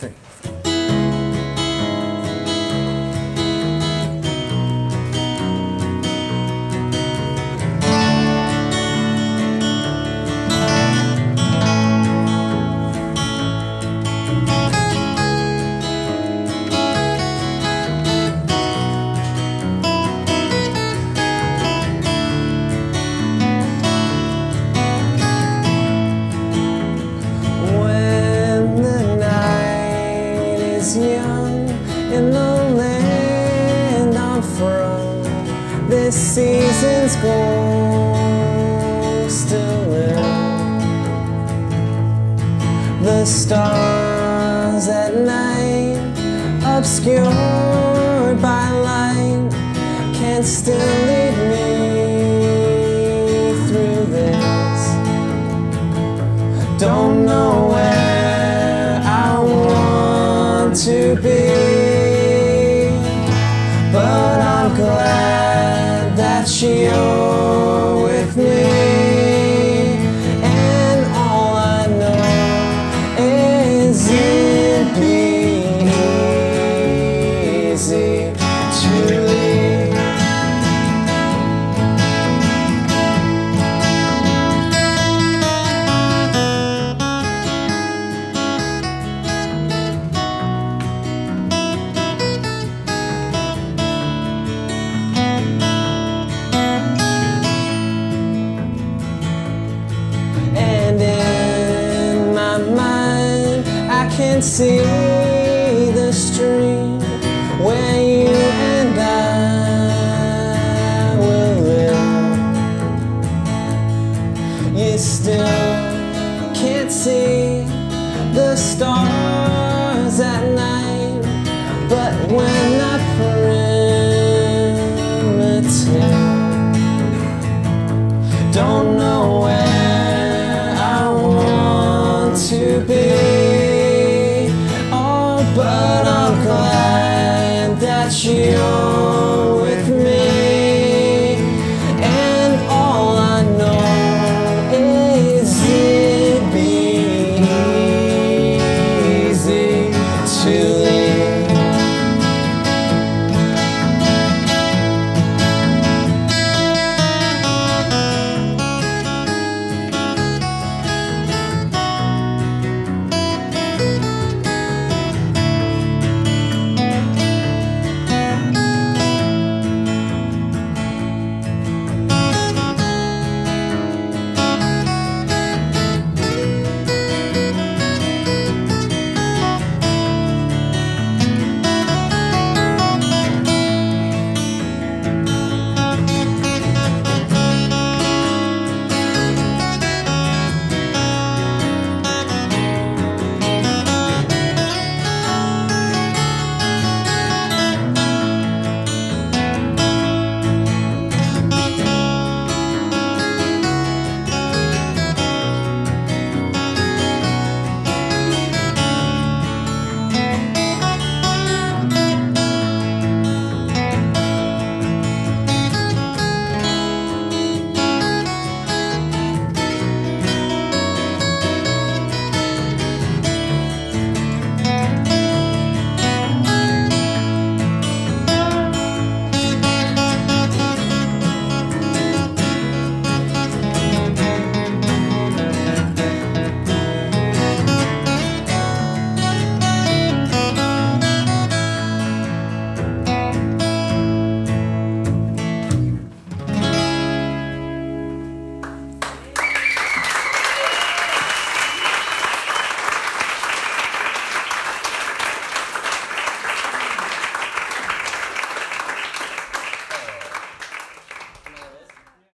thing. Young in the land I'm from, this season's ghost still will. The stars at night, obscured by light, can still lead me through this. Don't know where to be, but I'm glad that you're with me, and all I know is it'd be easy to leave. Can see the stream where you and I will live. You still can't see the stars at night, but when not primitive, don't know where I want to be. But I'm glad that you